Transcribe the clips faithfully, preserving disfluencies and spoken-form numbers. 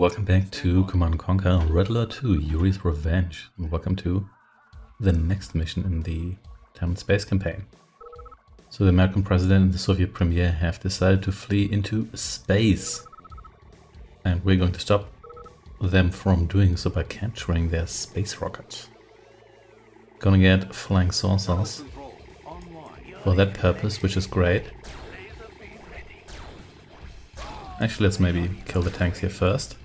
Welcome back to Command and Conquer Red Alert two, Yuri's Revenge, and welcome to the next mission in the Time and Space campaign. So the American President and the Soviet Premier have decided to flee into space, and we're going to stop them from doing so by capturing their space rocket. Gonna get flying saucers for that purpose, which is great. Actually, let's maybe kill the tanks here first.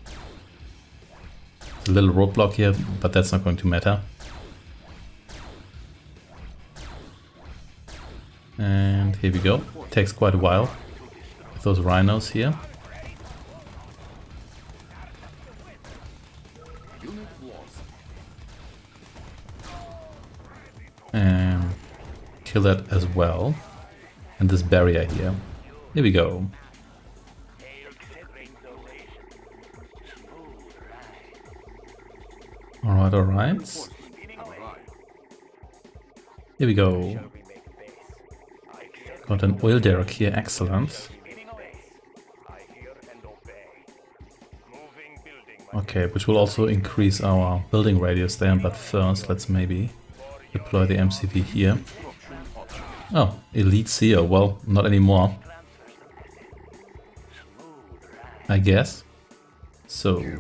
There's a little roadblock here, but that's not going to matter. And here we go. It takes quite a while with those rhinos here. And kill that as well. And this barrier here. Here we go. Alright, alright. Here we go. Got an oil derrick here, excellent. Okay, which will also increase our building radius there, but first let's maybe deploy the M C V here. Oh, elite C E O, well, not anymore, I guess. So...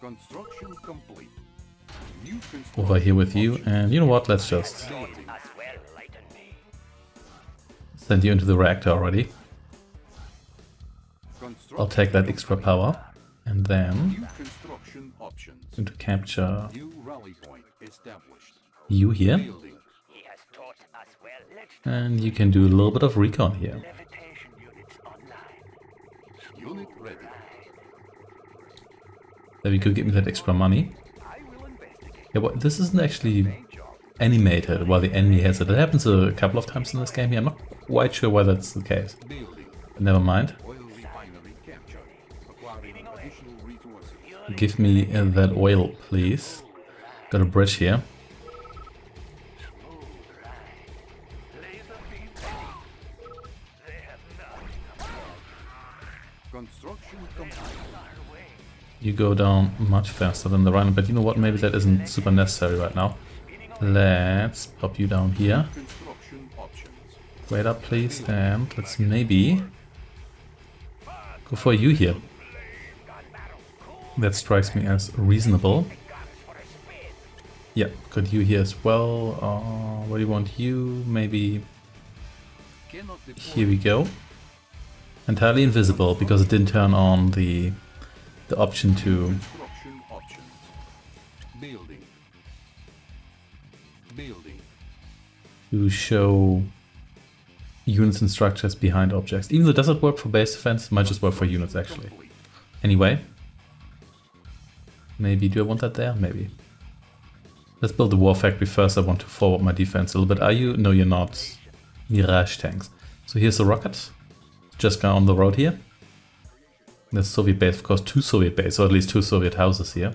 construction complete. New construction over here with you, and you know what, let's just send you into the reactor already. I'll take that extra power, and then I'm going to capture you here, and you can do a little bit of recon here. There we go, give me that extra money. Yeah, well, this isn't actually animated while the enemy has it. It happens a couple of times in this game here. I'm not quite sure why that's the case. But never mind. Give me uh, that oil, please. Got a bridge here. Construction complete. You go down much faster than the Rhino, but you know what, maybe that isn't super necessary right now. Let's pop you down here. Wait up, please, and let's maybe go for you here. That strikes me as reasonable. Yeah, got you here as well. Uh, what do you want? You, maybe... Here we go. Entirely invisible, because it didn't turn on the... the option to building. Building. to show units and structures behind objects. Even though it doesn't work for base defense, it might just work for units actually. Anyway, maybe, do I want that there? Maybe. Let's build the war factory first. I want to forward my defense a little bit. Are you? No, you're not. Mirage tanks. So here's the rocket. Just down the road here. The Soviet base, of course, two Soviet bases, or at least two Soviet houses here.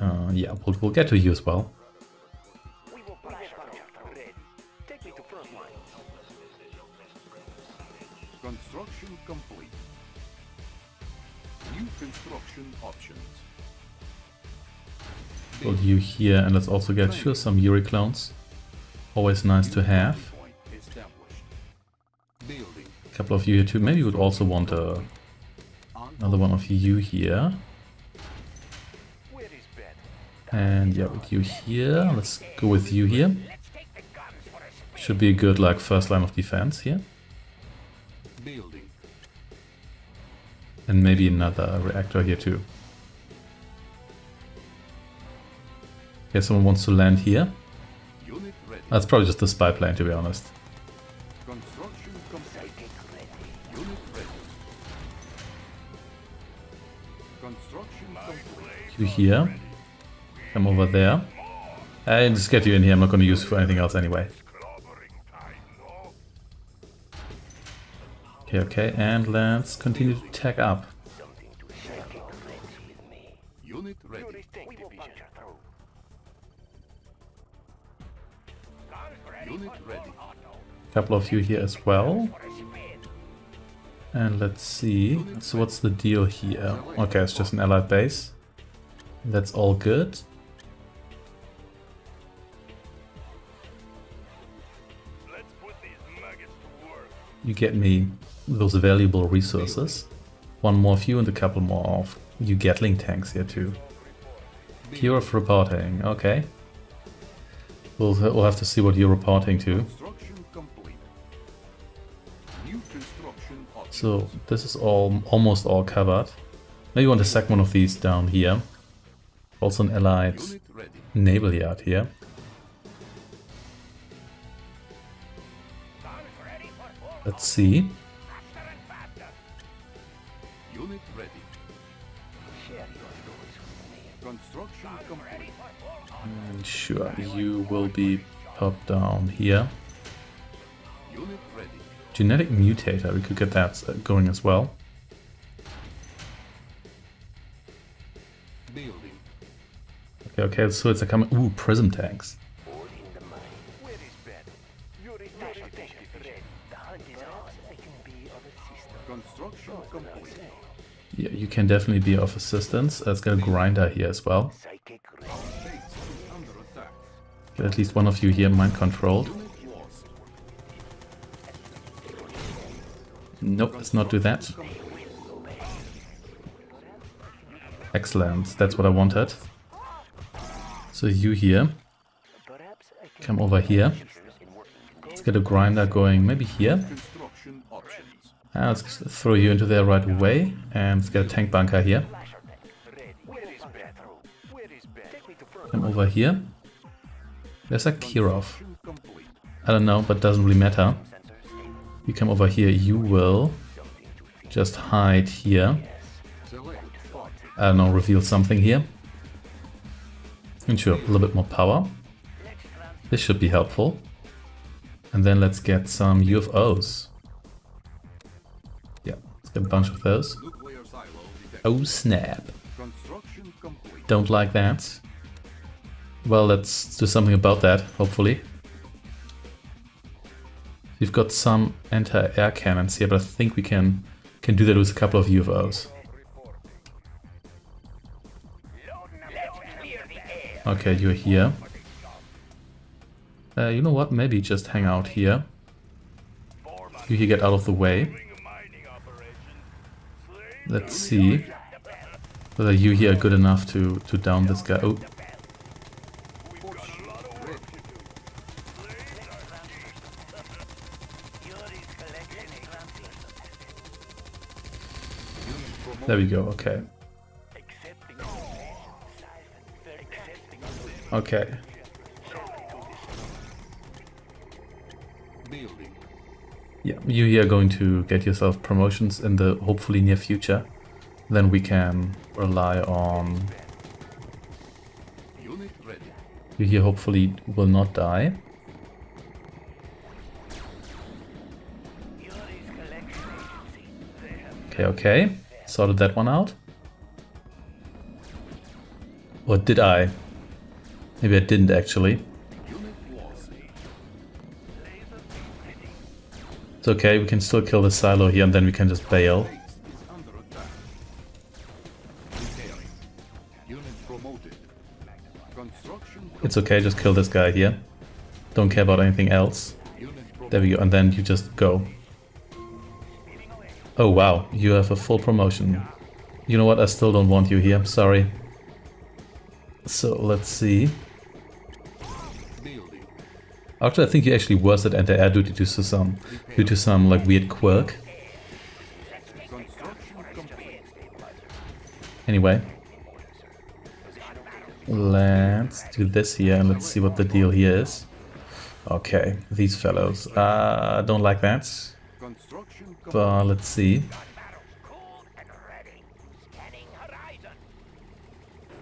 Uh, yeah, we'll, we'll get to you as well. Construction complete. New construction options. Build you here, and let's also get sure some Yuri clones. Always nice to have. A couple of you here too. Maybe you would also want a. Another one of you here. And yeah, with you here. Let's go with you here. Should be a good, like, first line of defense here. And maybe another reactor here too. Okay, someone wants to land here. That's probably just the spy plane, to be honest. You here, come over there. I'll just get you in here, I'm not going to use it for anything else anyway. Okay, okay, and let's continue to tech up. Couple of you here as well. And let's see, so what's the deal here? Okay, it's just an allied base. That's all good. You get me those valuable resources. One more few and a couple more of you Gatling tanks here too. You're reporting, okay. We'll, we'll have to see what you're reporting to. So this is all almost all covered. Now you want to sack one of these down here. Also an allied naval yard here. Let's see. Unit ready. Construction complete. And sure, you will be popped down here. Unit ready. Genetic mutator, we could get that going as well. Building. Okay, okay, so it's a coming. Ooh, prism tanks. Yeah, you can definitely be of assistance. Let's get a grinder here as well. Get at least one of you here mind controlled. Nope, let's not do that. Excellent, that's what I wanted. So you here. Come over here. Let's get a grinder going maybe here. Uh, let's throw you into there right away, and let's get a tank bunker here. Come over here. There's a Kirov. I don't know, but doesn't really matter. You come over here, you will just hide here. I don't know, reveal something here. And sure, a little bit more power. This should be helpful. And then let's get some U F Os. A bunch of those. Oh snap. Don't like that. Well, let's do something about that, hopefully. We've got some anti-air cannons here, but I think we can can do that with a couple of U F Os. Okay, you're here. Uh, you know what? Maybe just hang out here. You here, get out of the way. Let's see whether you here are good enough to, to down this guy. Oh. There we go, okay. Okay. Yeah, you here are going to get yourself promotions in the hopefully near future. Then we can rely on... You here hopefully will not die. Okay, okay. Sorted that one out. Or did I? Maybe I didn't actually. Okay, we can still kill the silo here and then we can just bail. It's okay, just kill this guy here. Don't care about anything else. There we go, and then you just go. Oh wow, you have a full promotion. You know what, I still don't want you here, sorry. So, let's see. Actually, I think you're actually worse at anti-air duty due to some, due to some like weird quirk. Anyway, let's do this here and let's see what the deal here is. Okay, these fellows. I uh, don't like that, but let's see.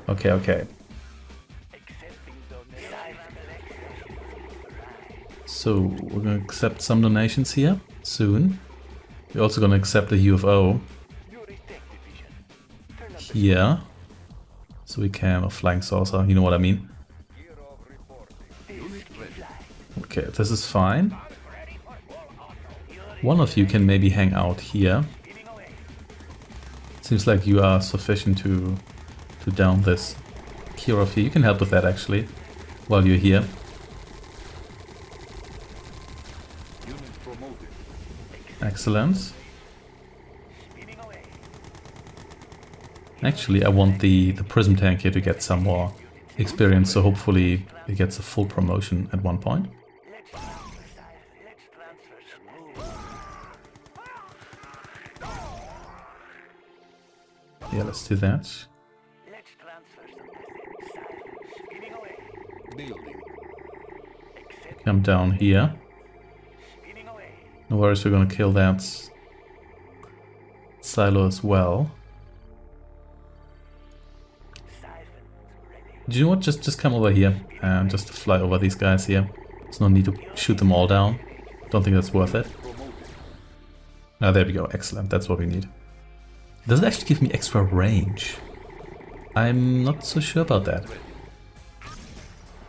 Okay, okay. So we're going to accept some donations here soon. We're also going to accept a U F O here. So we can, a flying saucer, you know what I mean. Okay, this is fine. One of you can maybe hang out here. Seems like you are sufficient to to down this Kirov here. You can help with that actually while you're here. Excellent. Actually, I want the, the Prism tank here to get some more experience, so hopefully it gets a full promotion at one point. Yeah, let's do that. Come down here. No worries, we're gonna kill that silo as well. Do you know what? Just, just come over here and just fly over these guys here. There's no need to shoot them all down. Don't think that's worth it. Ah, there we go. Excellent. That's what we need. Does it actually give me extra range? I'm not so sure about that.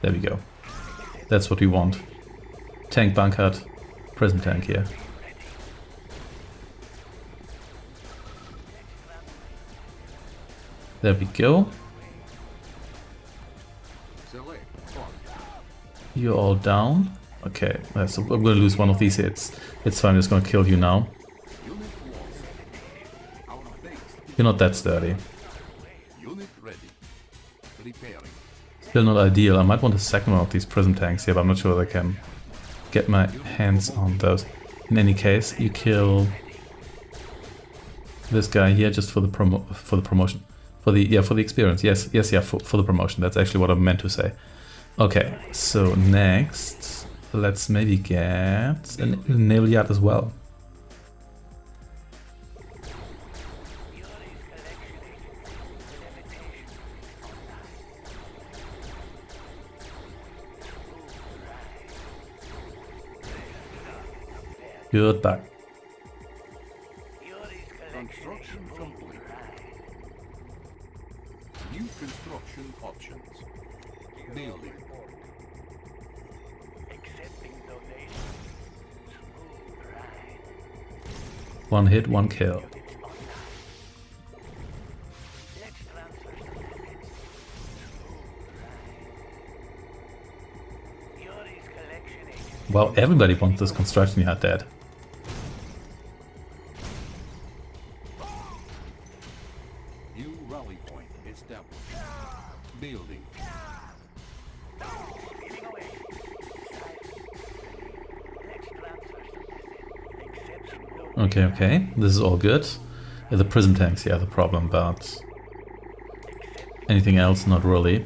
There we go. That's what we want. Tank bunkered. Prism tank here. There we go. You're all down. Okay, so I'm gonna lose one of these hits. It's fine, I'm just gonna kill you now. You're not that sturdy. Still not ideal. I might want a second one of these prism tanks here, but I'm not sure that I can get my hands on those. In any case, you kill this guy here just for the promo for the promotion. For the yeah, for the experience. Yes, yes, yeah, for, for the promotion. That's actually what I meant to say. Okay, so next, let's maybe get an, an naval yard as well. Goodbye. Construction complete. New construction options. Building. One hit, one kill. Wow, everybody wants this construction yard, Dad. Okay, okay, this is all good. Yeah, the prism tanks, yeah, the problem, but anything else, not really.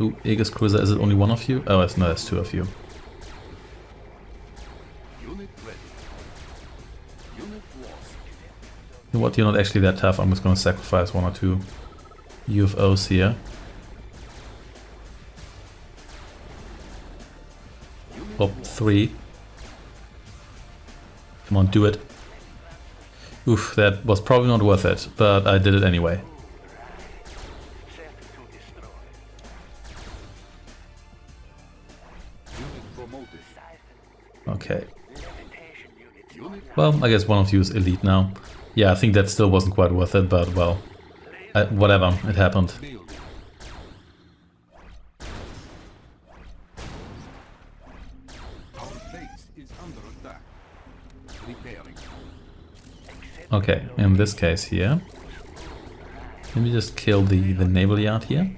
Ooh, Aegis Cruiser, is it only one of you? Oh, it's, no, there's two of you. Unit ready. Unit lost. You know what, you're not actually that tough. I'm just gonna sacrifice one or two U F Os here. Oh, three. Come on, do it. Oof, that was probably not worth it, but I did it anyway. Okay. Well, I guess one of you is elite now. Yeah, I think that still wasn't quite worth it, but well, I, whatever, it happened. Okay, in this case here, let me just kill the, the naval yard here.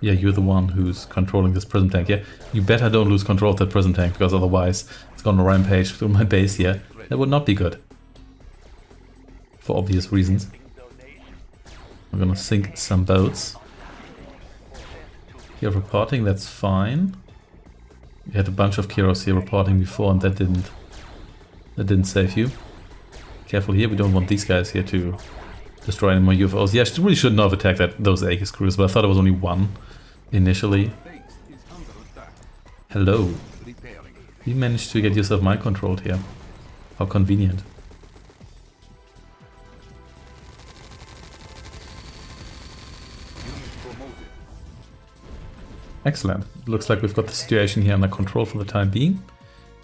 Yeah, you're the one who's controlling this prism tank here. You better don't lose control of that prism tank, because otherwise it's gonna rampage through my base here. That would not be good. For obvious reasons. I'm gonna sink some boats. Here reporting, that's fine. You had a bunch of Kiros here reporting before, and that didn't that didn't save you. Careful here, we don't want these guys here to destroy any more U F Os. Yeah, I really shouldn't have attacked that, those Aegis crews, but I thought it was only one initially. Hello. You managed to get yourself mind controlled here. How convenient. Excellent. Looks like we've got the situation here under control for the time being.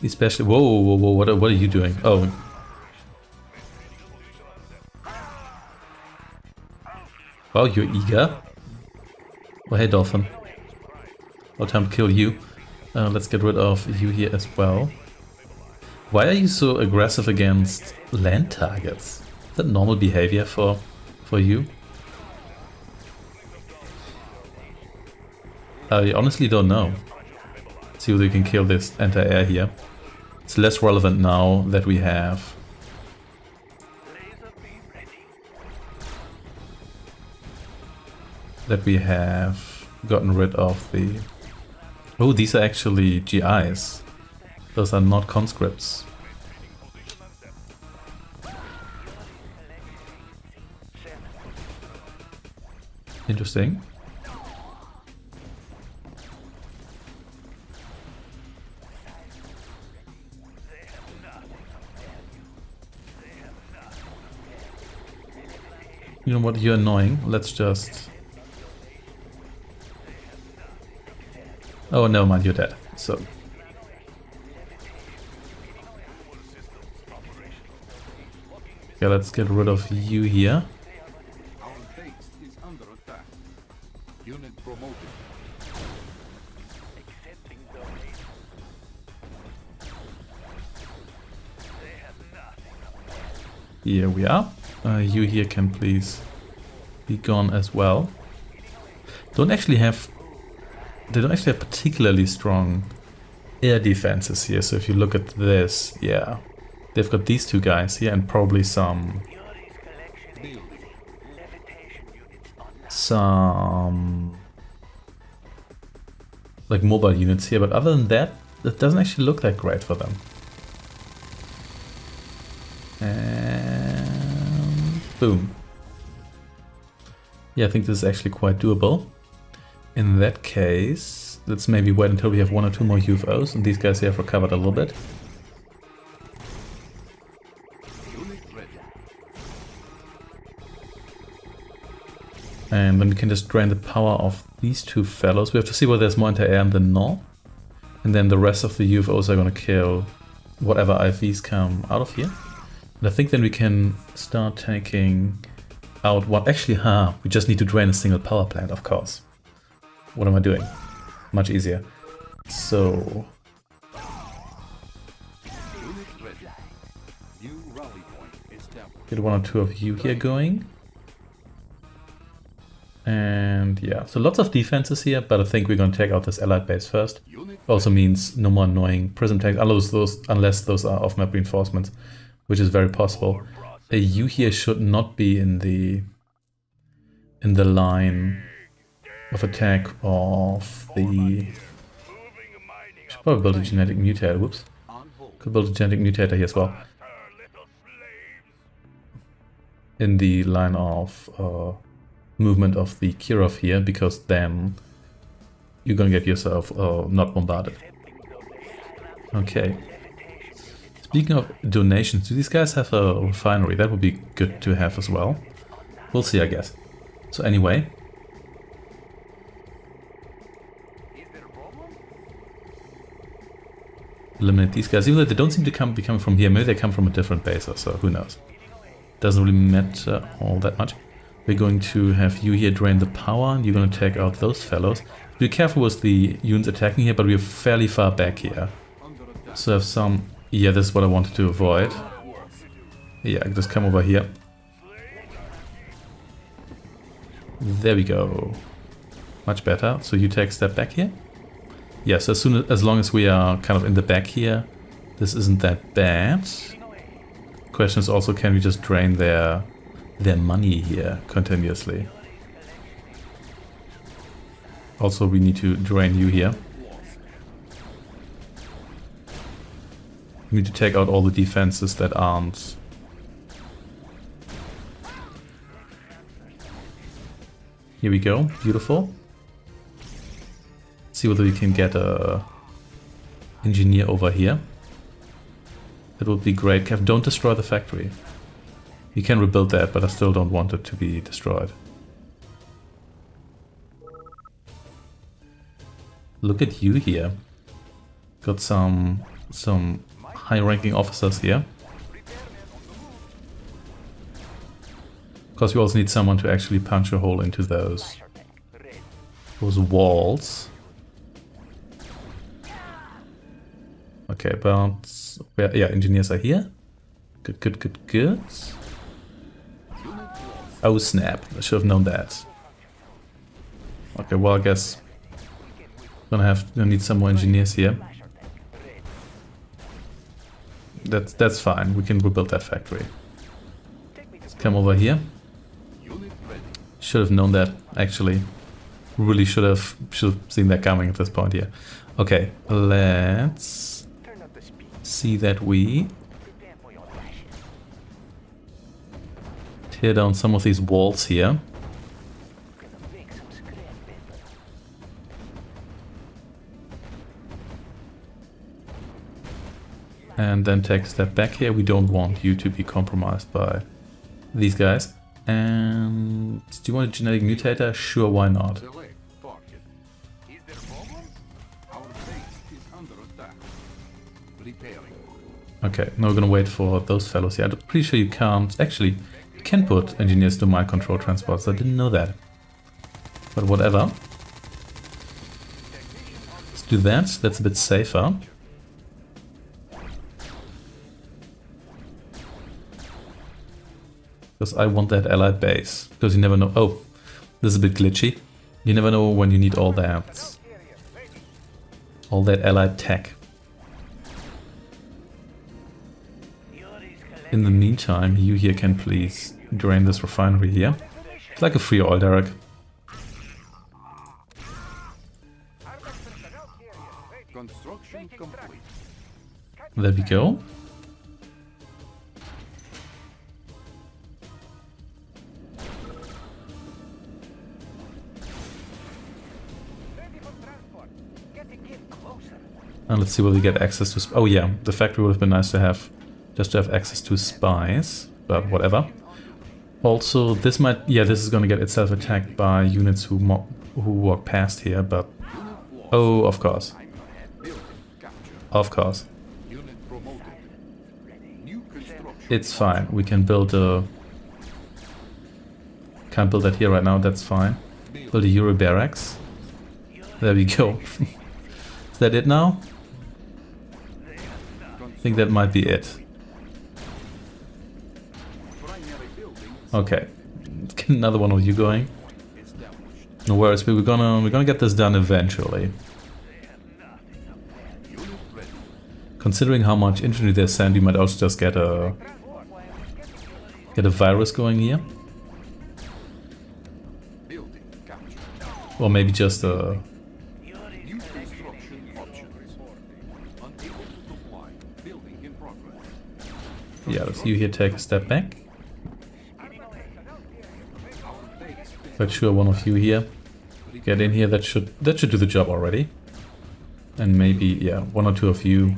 Especially... Whoa, whoa, whoa, what are, what are you doing? Oh. Wow, you're eager. Oh, hey, Dolphin. No time to kill you. Uh, let's get rid of you here as well. Why are you so aggressive against land targets? Is that normal behavior for, for you? I honestly don't know. Let's see whether you can kill this anti-air here. It's less relevant now that we have... that we have gotten rid of the... Oh, these are actually G Is. Those are not conscripts. Interesting. You know what, you're annoying. Let's just... Oh, never mind, you're dead. So. Yeah, let's get rid of you here. Our base is under attack. Unit promoted. Here we are. Uh, you here can please be gone as well. Don't actually have... They don't actually have particularly strong air defenses here, so if you look at this, yeah. They've got these two guys here and probably some... Some... Like mobile units here, but other than that, it doesn't actually look that great for them. And... Boom. Yeah, I think this is actually quite doable. In that case, let's maybe wait until we have one or two more U F Os, and these guys here have recovered a little bit. And then we can just drain the power of these two fellows. We have to see whether there's more anti-air in the north. And then the rest of the U F Os are going to kill whatever I Vs come out of here. And I think then we can start taking out what... Actually, huh, we just need to drain a single power plant, of course. What am I doing? Much easier. So... Get one or two of you here going. And yeah, so lots of defenses here, but I think we're going to take out this allied base first. Also means no more annoying prism tanks, unless those, unless those are off-map reinforcements, which is very possible. A U here should not be in the... in the line... of attack of the... Should probably build a genetic mutator, whoops. Could build a genetic mutator here as well. In the line of uh, movement of the Kirov here, because then you're gonna get yourself uh, not bombarded. Okay. Speaking of donations, do these guys have a refinery? That would be good to have as well. We'll see, I guess. So anyway... Eliminate these guys, even though they don't seem to come be coming from here. Maybe they come from a different base or so, who knows. Doesn't really matter all that much. We're going to have you here drain the power, and you're going to take out those fellows. Be careful with the units attacking here, but we're fairly far back here. So I have some... Yeah, this is what I wanted to avoid. Yeah, just come over here. There we go. Much better. So you take a step back here. Yeah, so as, soon as, as long as we are kind of in the back here, this isn't that bad. Question is also, can we just drain their their money here continuously? Also, we need to drain you here. We need to take out all the defenses that aren't... Here we go, beautiful. See whether we can get a engineer over here. That would be great. Kev, don't destroy the factory. You can rebuild that, but I still don't want it to be destroyed. Look at you here. Got some some high-ranking officers here. Because you also need someone to actually punch a hole into those those walls. Okay, but yeah, engineers are here. Good, good, good, good. Oh snap! I should have known that. Okay, well I guess gonna have gonna need some more engineers here. That's that's fine. We can rebuild that factory. Let's come over here. Should have known that actually. Really should have should have seen that coming at this point here. Okay, let's see that we tear down some of these walls here. And then take a step back here. We don't want you to be compromised by these guys. And do you want a genetic mutator? Sure, why not? Okay, now we're gonna wait for those fellows here. I'm pretty sure you can't. Actually, you can put engineers to mind control transports. I didn't know that. But whatever. Let's do that. That's a bit safer. Because I want that allied base. Because you never know. Oh, this is a bit glitchy. You never know when you need all that. All that allied tech. In the meantime, you here can please drain this refinery here. It's like a free oil derrick. There we go. And let's see whether we get access to... Sp oh yeah, the factory would have been nice to have. Just to have access to spies. But whatever. Also, this might... Yeah, this is going to get itself attacked by units who mo who walk past here, but... Oh, of course. Of course. It's fine. We can build a... Can't build that here right now. That's fine. Build a Yuri barracks. There we go. Is that it now? I think that might be it. Okay, get another one of you going. No worries, we're gonna we're gonna get this done eventually. Considering how much infantry they send, you might also just get a get a virus going here, or maybe just a. Yeah, let's you here take a step back. But sure, one of you here. Get in here, that should that should do the job already. And maybe, yeah, one or two of you.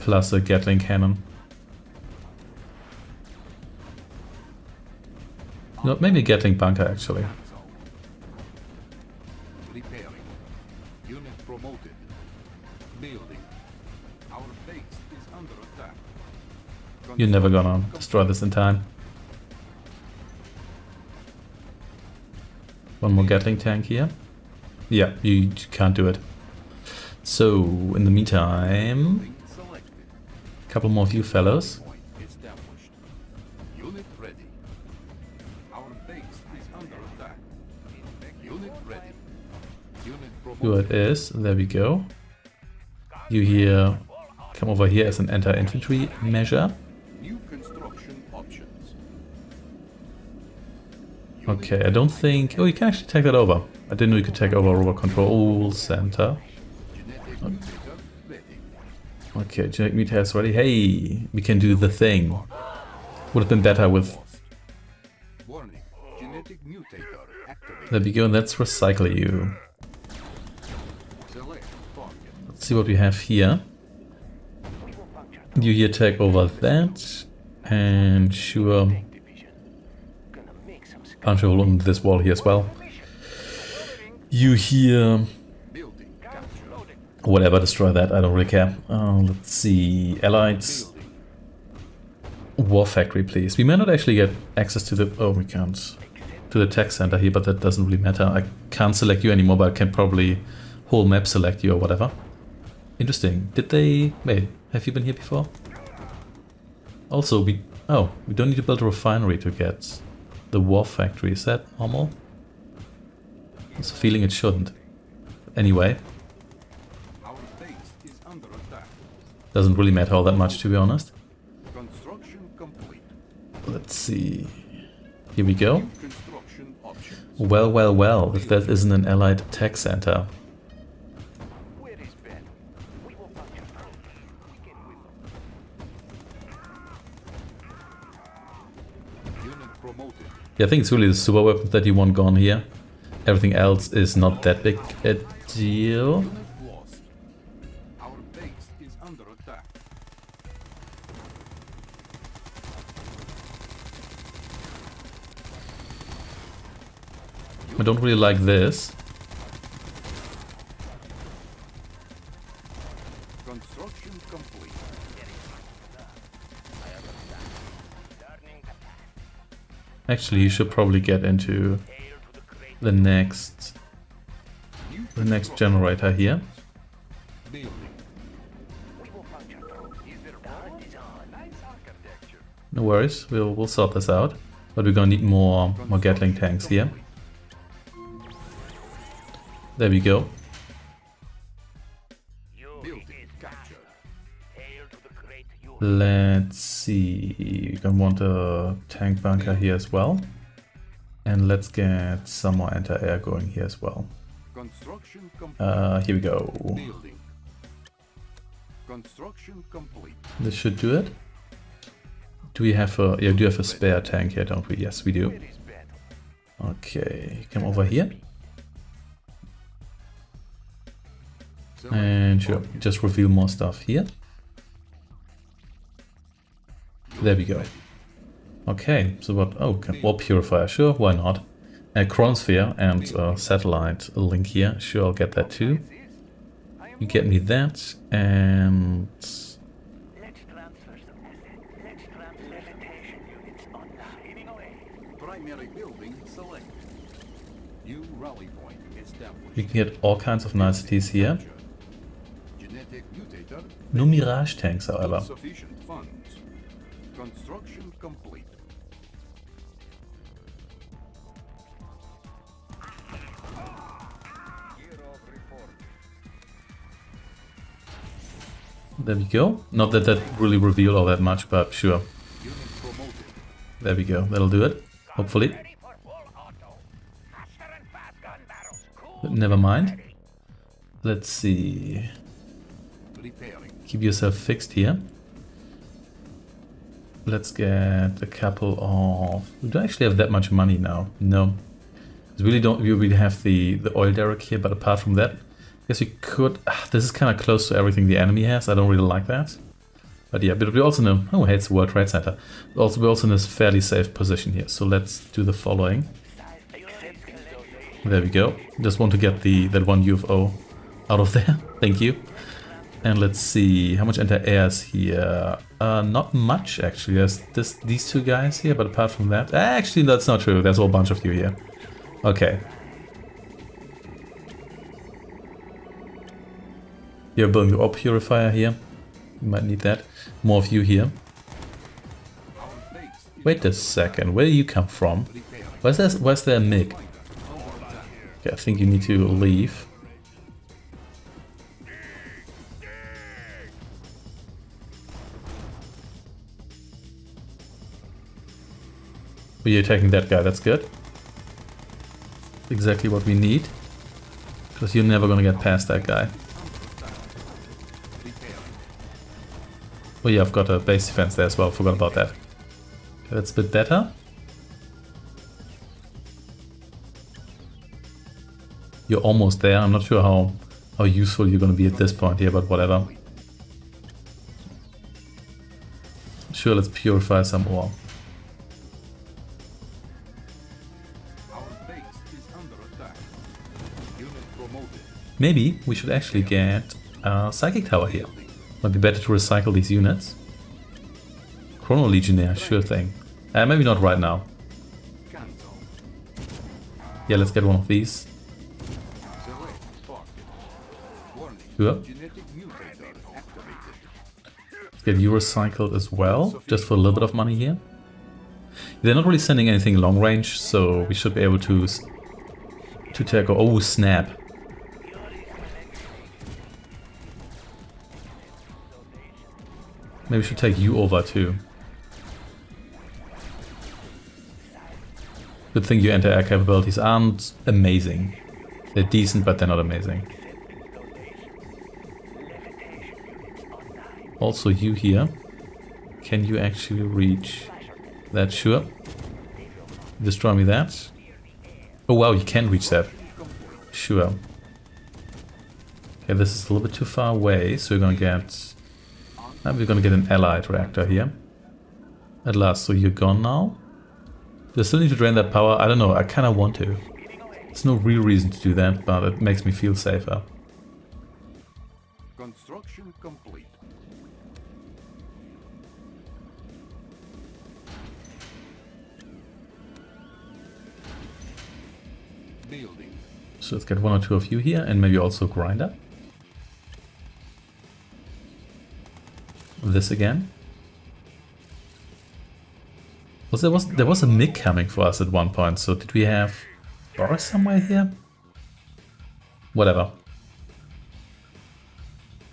Plus a Gatling cannon. No, maybe a Gatling bunker actually. You're never gonna destroy this in time. One more Gatling tank here. Yeah, you can't do it. So, in the meantime... A couple more of you fellows. Here it is, there we go. You here, come over here as an anti-infantry measure. Okay, I don't think... Oh, you can actually take that over. I didn't know you could take over robot control center. Okay, genetic mutator ready. Hey, we can do the thing. Would have been better with... There we go, let's recycle you. Let's see what we have here. You here take over that. And sure... punch a hole in this wall here as well. You here Whatever, destroy that, I don't really care. Uh, let's see, Allies. War Factory, please. We may not actually get access to the... Oh, we can't. To the tech center here, but that doesn't really matter. I can't select you anymore, but I can probably whole map select you or whatever. Interesting. Did they... Wait, have you been here before? Also, we... Oh, we don't need to build a refinery to get the War Factory. Is that normal? I was feeling it shouldn't. Anyway. Doesn't really matter all that much, to be honest. Let's see. Here we go. Well, well, well, if that isn't an allied tech center. Yeah, I think it's really the super weapons that you want gone here. Everything else is not that big a deal. I don't really like this. Construction complete. Actually, you should probably get into the next the next generator here. No worries, we'll we'll sort this out. But we're gonna need more more Gatling tanks here. There we go. Let's see. You're gonna want a tank bunker here as well. And let's get some more anti-air going here as well. Uh, here we go. This should do it. Do we have a yeah, do you have a spare tank here, don't we? Yes, we do. Okay, come over here. And sure, just reveal more stuff here. There we go. Okay, so what? Oh, Warp Purifier, sure, why not? A Chronosphere and a satellite link here, sure, I'll get that too. You get me that, and... You can get all kinds of niceties here. No Mirage tanks, however. Construction complete. There we go. Not that that really revealed all that much, but sure. There we go. That'll do it, hopefully. But never mind. Let's see. Keep yourself fixed here. Let's get a couple of... We don't actually have that much money now. No. We really don't... We really have the, the oil derrick here, but apart from that, I guess we could... Ah, this is kind of close to everything the enemy has. I don't really like that. But yeah, but we also know... Oh, hey, it's the World Trade Center. Also, we're also in a fairly safe position here. So let's do the following. There we go. Just want to get the that one U F O out of there. Thank you. And let's see, how much anti-air is here? Uh, not much, actually. There's this, these two guys here, but apart from that... Actually, that's not true. There's a whole bunch of you here. Okay. You're building the Orb Purifier here. You might need that. More of you here. Wait a second. Where do you come from? Where's there, where's there a M I G? Okay, I think you need to leave. We're attacking that guy, that's good. Exactly what we need. Because you're never gonna get past that guy. Oh yeah, I've got a base defense there as well, forgot about that. Okay, that's a bit better. You're almost there, I'm not sure how, how useful you're gonna be at this point here, but whatever. Sure, let's purify some ore. Maybe we should actually get uh, Psychic Tower here. Might be better to recycle these units. Chrono Legionnaire, sure thing. Uh, maybe not right now. Yeah, let's get one of these. Yep. Let's get you recycled as well, just for a little bit of money here. They're not really sending anything long range, so we should be able to to take. Oh snap! Maybe we should take you over too. Good thing your anti-air capabilities aren't amazing. They're decent, but they're not amazing. Also you here. Can you actually reach that? Sure. Destroy me that. Oh wow, you can reach that. Sure. Okay, this is a little bit too far away, so we're gonna get... Now we're gonna get an allied reactor here. At last, so you're gone now. Do I still need to drain that power? I don't know, I kinda want to. There's no real reason to do that, but it makes me feel safer. Construction complete. Building. So let's get one or two of you here, and maybe also grinder. This again. Was there was there was a Mick coming for us at one point? So did we have Boris somewhere here? Whatever.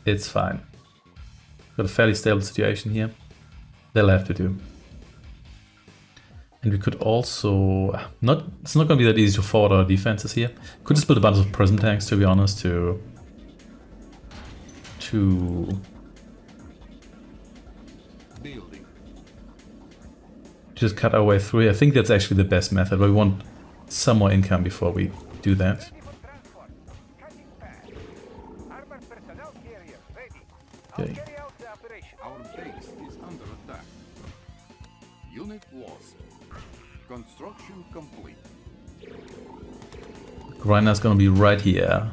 It's fine. Got a fairly stable situation here. They'll have to do. And we could also not. It's not going to be that easy to forward our defenses here. Could just build a bunch of prism tanks, to be honest, to to just cut our way through. I think that's actually the best method. But we want some more income before we do that. Okay. Our base is under attack. Unit lost. Construction complete. Grinder's gonna be right here.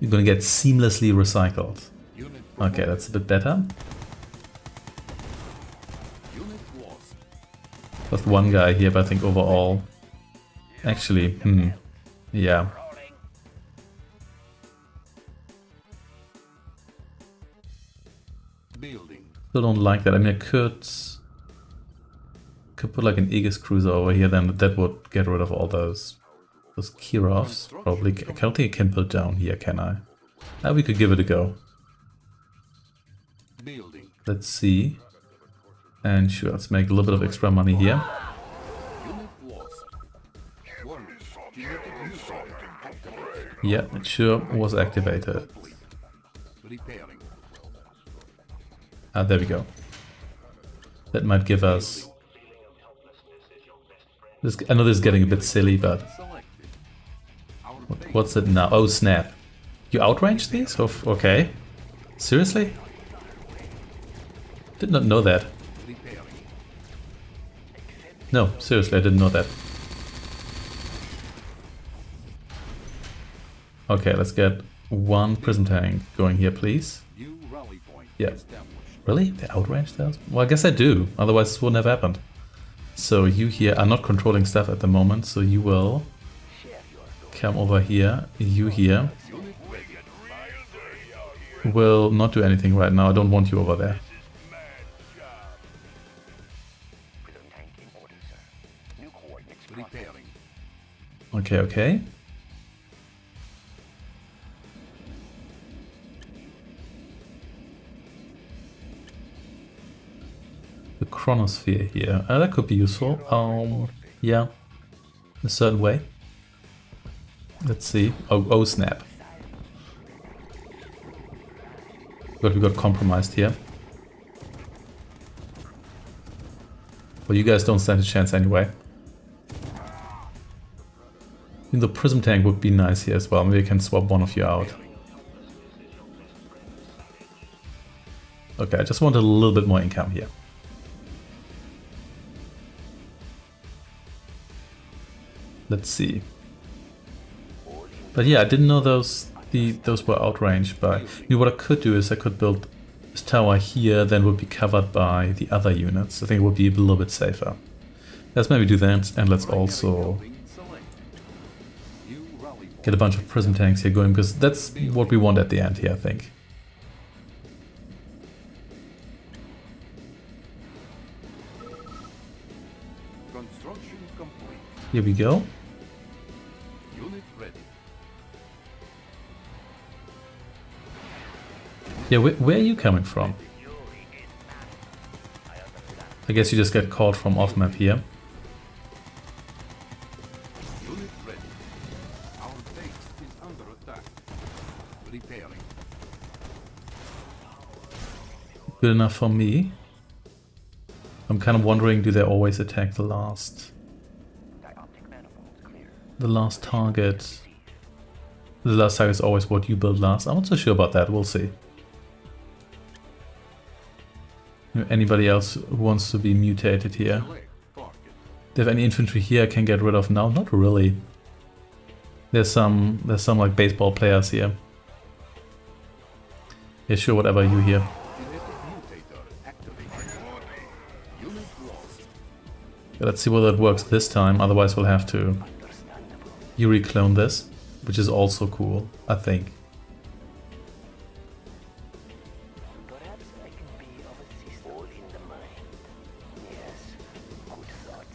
You're gonna get seamlessly recycled. Okay, that's a bit better. Just one guy here, but I think overall... Actually, hmm. Yeah. Still don't like that. I mean, I could... Could put like an Aegis cruiser over here, then that would get rid of all those those Kirovs, probably. I don't think I can build down here, can I? Now we could give it a go. Let's see. And sure, let's make a little bit of extra money here. Yeah, it sure was activated. Ah, there we go. That might give us... This, I know this is getting a bit silly, but... What, what's it now? Oh, snap. You outranged these? Oh, okay. Seriously? Did not know that. No, seriously, I didn't know that. Okay, let's get one prism tank going here, please. Yeah. Really? They outranged us? Well, I guess I do. Otherwise, this wouldn't have happened. So you here are not controlling stuff at the moment, so you will come over here. You here will not do anything right now. I don't want you over there. Okay, okay. The chronosphere here. Uh, that could be useful. Um, yeah, a certain way. Let's see. Oh, oh snap! But we got compromised here. Well, you guys don't stand a chance anyway. I think the prism tank would be nice here as well. Maybe I can swap one of you out. Okay, I just want a little bit more income here. Let's see. But yeah, I didn't know those the those were outranged by... I mean, what I could do is I could build this tower here, then would be covered by the other units. I think it would be a little bit safer. Let's maybe do that, and let's also get a bunch of prism tanks here going, because that's what we want at the end here, I think. Here we go. Unit ready. Yeah, wh where are you coming from? I guess you just got caught from off map here. Unit ready. Our base is under attack. Repairing. Good enough for me. I'm kind of wondering, do they always attack the last? The last target. The last target is always what you build last. I'm not so sure about that. We'll see. Anybody else who wants to be mutated here? Do they have any infantry here I can get rid of now? Not really. There's some. There's some like baseball players here. Yeah, sure. Whatever you here. Yeah, let's see whether it works this time. Otherwise, we'll have to Yuri clone this, which is also cool, I think. Perhaps I can be of assistance. All in the mind. Yes, good thought.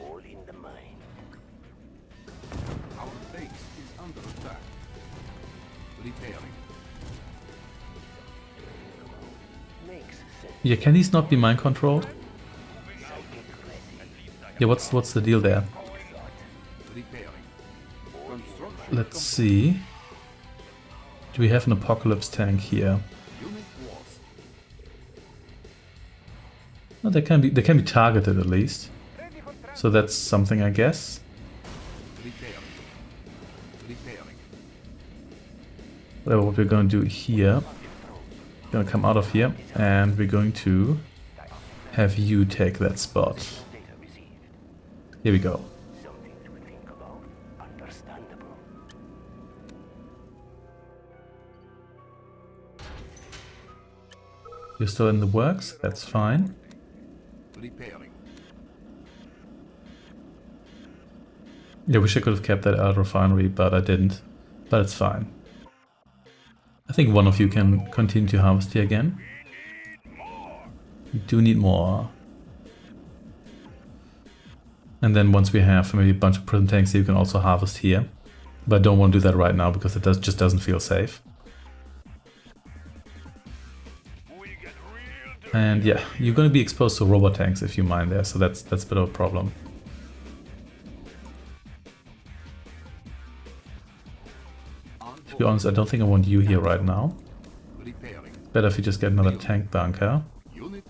All in the mind. Our base is under attack. Repairing. Makes sense. Yeah, can these not be mind controlled? Yeah, what's what's the deal there? Let's see. Do we have an apocalypse tank here? No, they can be they can be targeted at least. So that's something, I guess. Whatever, what we're going to do here, we're going to come out of here and we're going to have you take that spot. Here we go. You're still in the works, that's fine. Yeah, wish I could have kept that out of refinery, but I didn't. But it's fine. I think one of you can continue to harvest here again. We do need more. And then once we have maybe a bunch of prism tanks here, you can also harvest here. But I don't want to do that right now because it does, just doesn't feel safe. And yeah, you're going to be exposed to robot tanks if you mine there, so that's that's a bit of a problem. To be honest, I don't think I want you here right now. It's better if you just get another tank bunker. Are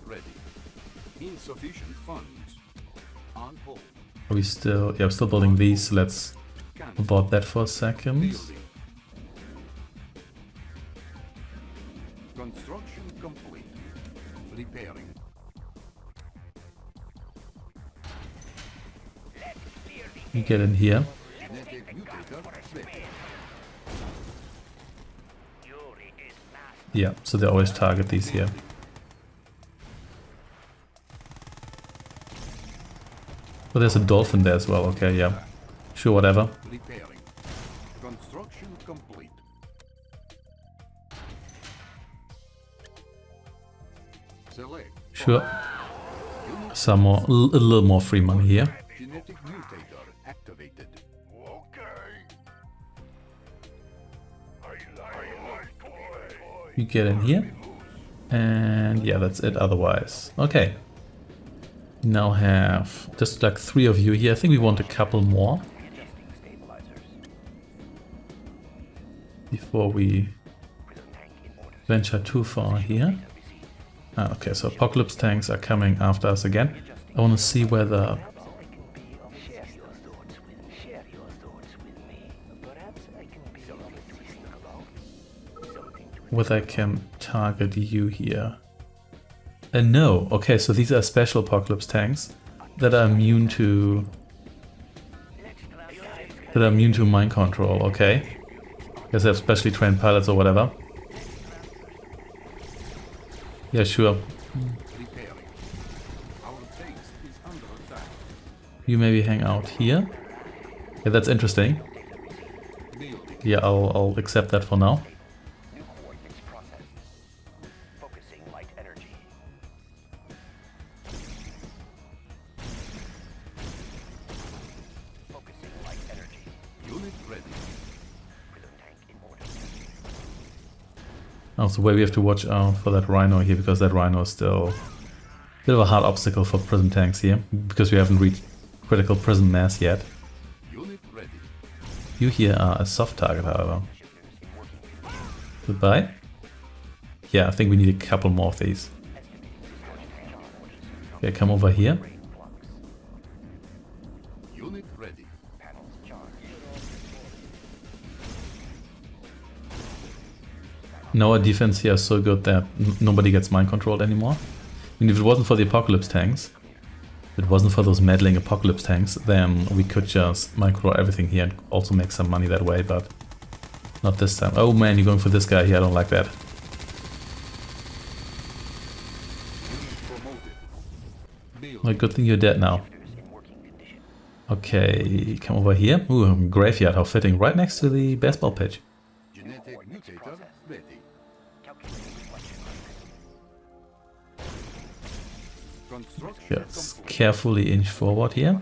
we still... yeah, I'm still building these, so let's abort that for a second. You get in here. Yeah, so they always target these here. But there's a dolphin there as well, okay, yeah. Sure, whatever. Sure. Some more, a little more free money here. You get in here, and yeah, that's it otherwise. Okay, now have just like three of you here. I think we want a couple more before we venture too far here. Ah, okay, so apocalypse tanks are coming after us again. I want to see whether... whether I can target you here. And no, okay, so these are special apocalypse tanks that are immune to... that are immune to mind control, okay. Because they have specially trained pilots or whatever. Yeah, sure. You maybe hang out here. Yeah, that's interesting. Yeah, I'll, I'll accept that for now. Also, where we have to watch out for that Rhino here, because that Rhino is still a bit of a hard obstacle for prism tanks here, because we haven't reached critical prism mass yet. You here are a soft target, however. Goodbye. Yeah, I think we need a couple more of these. Okay, come over here. Now our defense here is so good that n nobody gets mind controlled anymore. I mean, if it wasn't for the apocalypse tanks, if it wasn't for those meddling apocalypse tanks, then we could just mind control everything here and also make some money that way, but not this time. Oh man, you're going for this guy here, I don't like that. Well, good thing you're dead now. Okay, come over here. Ooh, graveyard, how fitting. Right next to the baseball pitch. Just carefully inch forward here.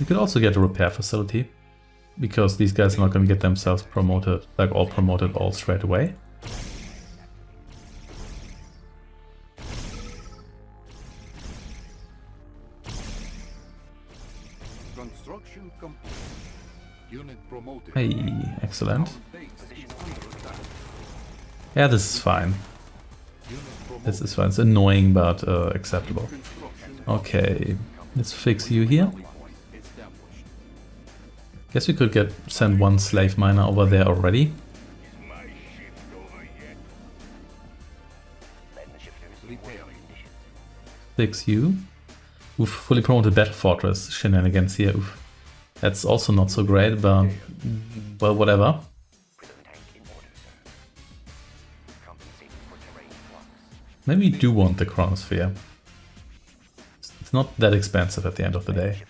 You could also get a repair facility, because these guys are not going to get themselves promoted, like all promoted all straight away. Construction complete. Unit promoted. Hey, excellent. Yeah, this is fine. This is fine. It's annoying, but uh, acceptable. Okay, let's fix you here. Guess we could get send one slave miner over there already. Fix you. We've fully promoted Battle Fortress shenanigans here. Oof. That's also not so great, but well, whatever. Maybe we do want the Chronosphere. It's not that expensive at the end of the day.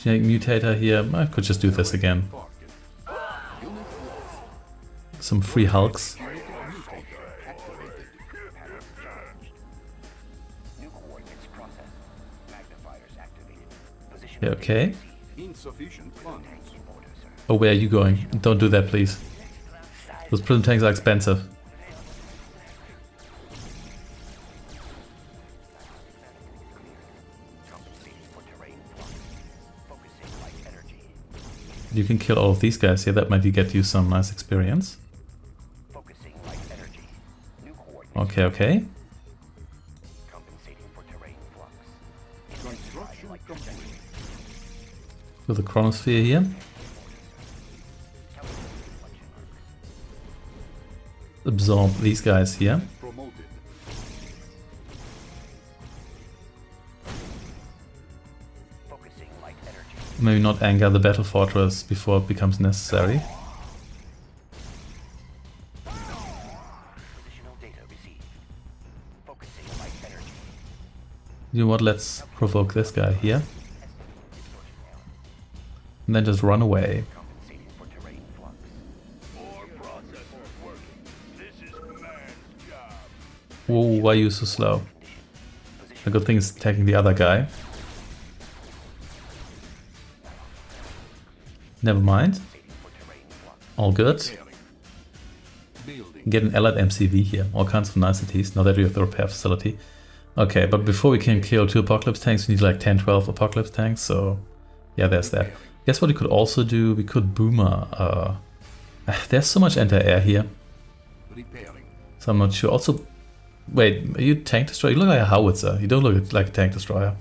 Genetic Mutator here, I could just do this again. Some free Hulks. Yeah, okay. Oh, where are you going? Don't do that, please. Those prism tanks are expensive. You can kill all of these guys here. Yeah, that might get you some nice experience. Okay, okay. With the Chronosphere here. Absorb these guys here. Maybe not anger the Battle Fortress before it becomes necessary. You know what, let's provoke this guy here. And then just run away. Whoa, why are you so slow? The good thing is attacking the other guy. Never mind. All good. Get an allied M C V here. All kinds of niceties, now that we have the repair facility. Okay, but before we can kill two apocalypse tanks, we need like ten, twelve apocalypse tanks, so yeah, there's that. Guess what we could also do? We could boomer. Uh, there's so much anti-air here. So I'm not sure. Also, wait, are you tank destroyer? You look like a howitzer. You don't look like a tank destroyer.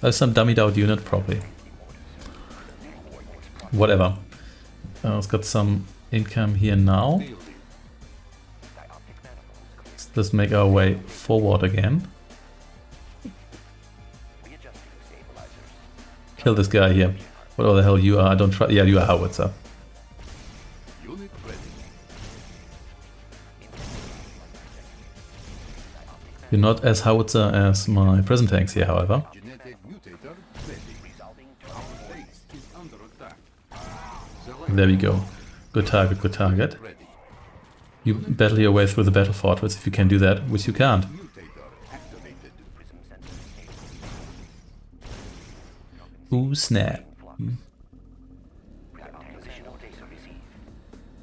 That's some dummied out unit, probably. Whatever. Uh, it's got some income here now. Let's just make our way forward again. Kill this guy here. Whatever the hell you are, I don't try. Yeah, you are howitzer. You're not as howitzer as my present tanks here, however. There we go. Good target, good target. You battle your way through the battle fortress if you can do that, which you can't. Ooh, snap. Hmm.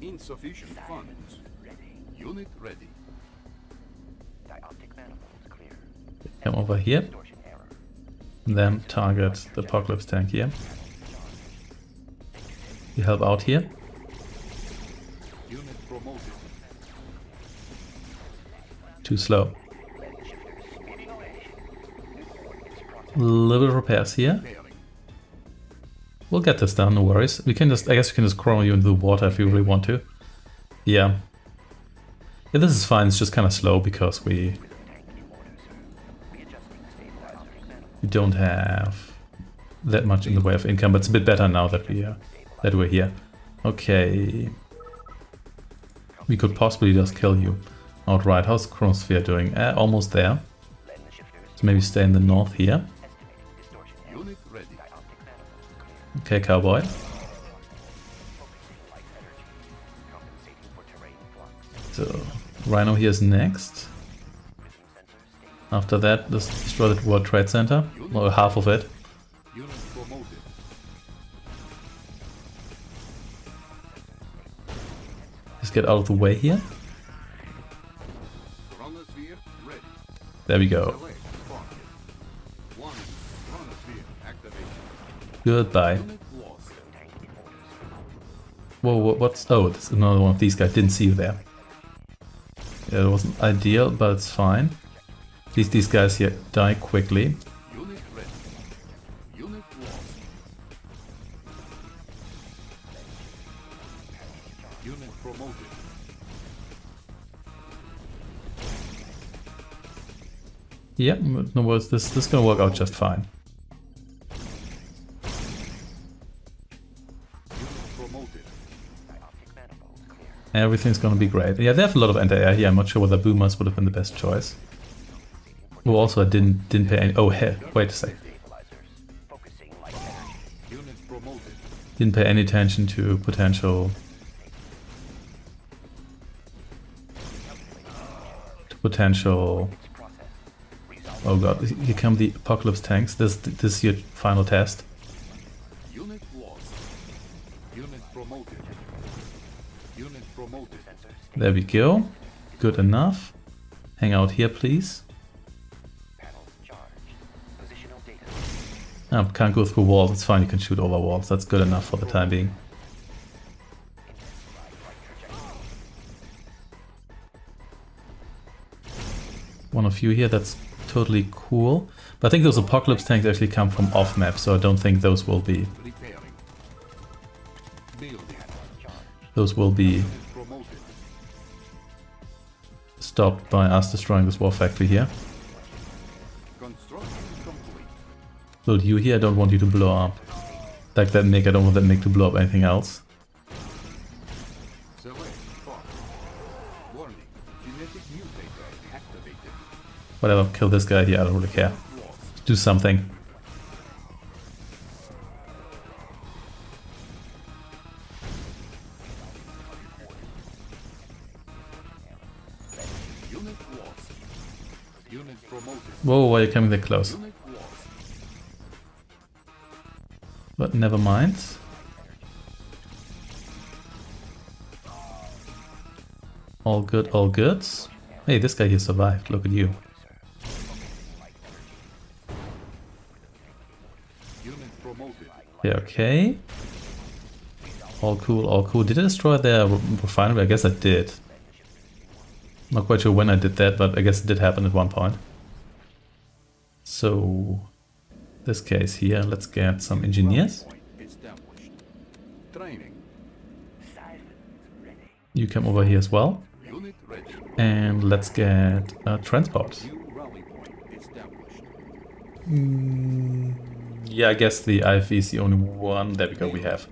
Insufficient funds. Unit ready. Come over here. And then target the apocalypse tank here. You help out here. Too slow. A little bit of repairs here. We'll get this done, no worries. We can just, I guess we can just crawl you into the water if you really want to. Yeah. Yeah, this is fine, it's just kind of slow because we... We don't have that much in the way of income, but it's a bit better now that, we are, that we're here. Okay. We could possibly just kill you. Alright, how's Chronosphere doing? Uh, almost there. So maybe stay in the north here. Okay, cowboy. So, Rhino here is next. After that, let's destroy the World Trade Center, or half of it. Just get out of the way here. There we go. Goodbye. Whoa, whoa, what's... Oh, there's another one of these guys. Didn't see you there. Yeah, it wasn't ideal, but it's fine. At least these guys here die quickly. Yep, yeah, no worries. This, this is gonna work out just fine. Everything's gonna be great. Yeah, they have a lot of anti-air here. I'm not sure whether boomers would have been the best choice. Well, also I didn't didn't pay any. Oh hell! Wait a sec. Didn't pay any attention to potential to potential. Oh god! Here come the apocalypse tanks. This this is your final test. There we go. Good enough. Hang out here, please. I oh, can't go through walls. It's fine. You can shoot over walls. That's good enough for the time being. One of you here. That's totally cool. But I think those apocalypse tanks actually come from off map, so I don't think those will be. Those will be. Stopped by us destroying this war factory here. Build you here, I don't want you to blow up. Like that Mick, I don't want that Mick to blow up anything else. Whatever, kill this guy here, I don't really care. Let's do something. Whoa, why are you coming that close? But never mind. All good, all good. Hey, this guy here survived, look at you. Yeah, okay. All cool, all cool. Did I destroy their refinery? I guess I did. Not quite sure when I did that, but I guess it did happen at one point. So, this case here, let's get some engineers. You come over here as well. And let's get uh, transport. Mm, yeah, I guess the I F is the only one. There we go, we have.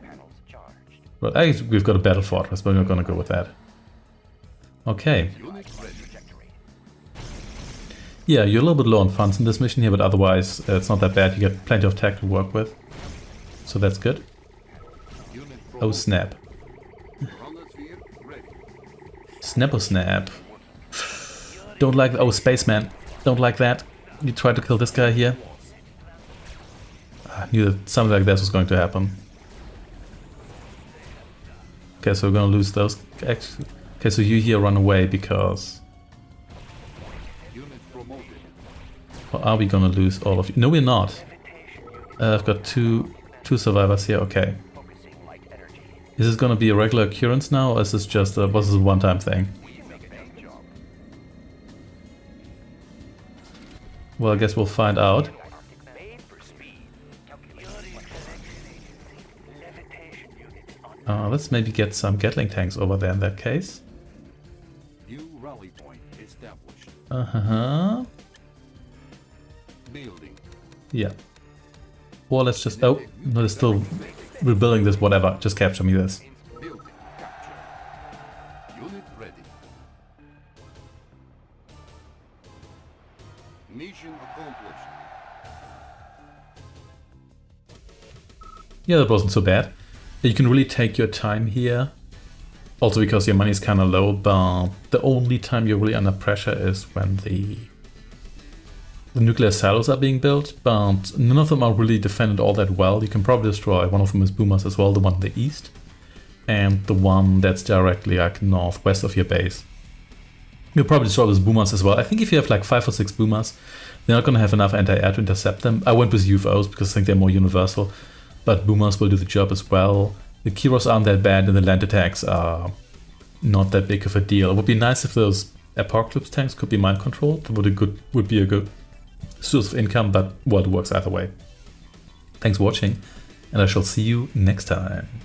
But I guess we've got a battle fortress, but we're not gonna go with that. Okay. Yeah, you're a little bit low on funds in this mission here, but otherwise uh, it's not that bad. You get plenty of tech to work with, so that's good. Oh snap! Snap or snap? Don't like. Oh, spaceman! Don't like that. You tried to kill this guy here. I knew that something like this was going to happen. Okay, so we're gonna lose those. Okay, so you here run away because. Are we gonna lose all of you? No, we're not. Uh, I've got two two survivors here. Okay. Is this gonna be a regular occurrence now, or is this just a was this a one-time thing? Well, I guess we'll find out. Uh, let's maybe get some Gatling tanks over there in that case. Uh huh. Yeah. Or let's just... Oh, no, they're still rebuilding this, whatever. Just capture me this. Yeah, that wasn't so bad. You can really take your time here. Also because your money is kind of low, but the only time you're really under pressure is when the... The nuclear silos are being built, but none of them are really defended all that well. You can probably destroy one of them is boomers as well, the one in the east, and the one that's directly like northwest of your base. You'll probably destroy those boomers as well. I think if you have like five or six boomers, they're not going to have enough anti-air to intercept them. I went with U F Os because I think they're more universal, but boomers will do the job as well. The Kiros aren't that bad, and the land attacks are not that big of a deal. It would be nice if those apocalypse tanks could be mind controlled. That would be a good. Would be a good source of income, but well, it works either way. Thanks for watching, and I shall see you next time.